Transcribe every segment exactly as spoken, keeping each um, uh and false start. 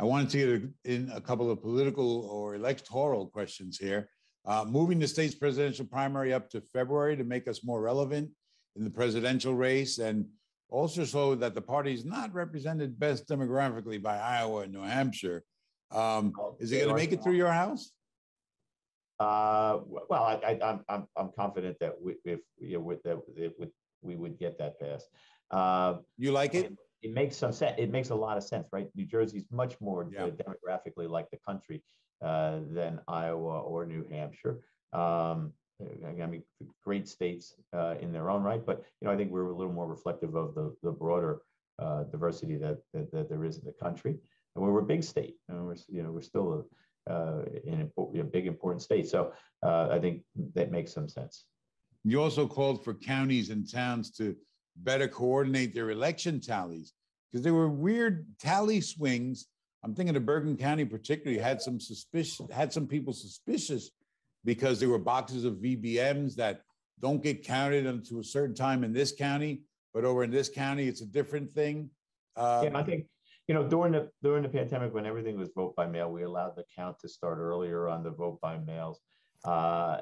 I wanted to get in a couple of political or electoral questions here. Uh, moving the state's presidential primary up to February to make us more relevant in the presidential race, and also so that the party is not represented best demographically by Iowa and New Hampshire. Um, is it going to make it through your house? Uh, well, I, I, I'm, I'm, I'm confident that we, if you know, with that, if we, we would get that passed. Uh, you like it? It makes some sense. It makes a lot of sense, right? New Jersey's much more yeah. demographically like the country uh, than Iowa or New Hampshire. Um, I mean, great states uh, in their own right, but you know, I think we're a little more reflective of the the broader uh, diversity that, that that there is in the country. And we're a big state, and we're you know we're still a, uh, an important, a big important state. So uh, I think that makes some sense. You also called for counties and towns to better coordinate their election tallies, because there were weird tally swings. I'm thinking of Bergen County particularly had some suspicious, had some people suspicious because there were boxes of V B Ms that don't get counted until a certain time in this county, but over in this county, it's a different thing. Uh, yeah, I think, you know, during the, during the pandemic, when everything was vote by mail, we allowed the count to start earlier on the vote by mails. Uh,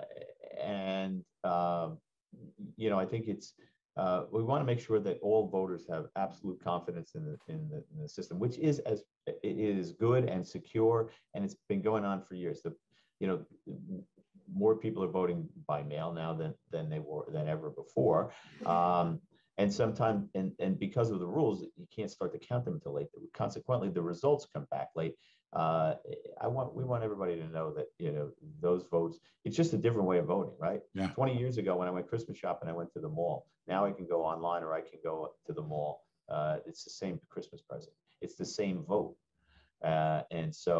and, uh, you know, I think it's, Uh, we want to make sure that all voters have absolute confidence in the, in the, in the system, which is as it is good and secure, and it's been going on for years. The, you know, more people are voting by mail now than than they were than ever before, um, and sometimes and and because of the rules, you can't start to count them until late. Consequently, the results come back late. Uh, I want we want everybody to know that you know those votes. It's just a different way of voting, right? Yeah. Twenty years ago, when I went Christmas shopping, I went to the mall. Now I can go online or I can go to the mall. Uh, it's the same Christmas present. It's the same vote, uh, and so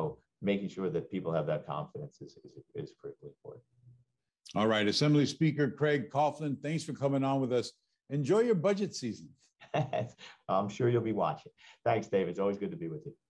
making sure that people have that confidence is is, is critically important. All right, Assembly Speaker Craig Coughlin, thanks for coming on with us. Enjoy your budget season. I'm sure you'll be watching. Thanks, Dave. It's always good to be with you.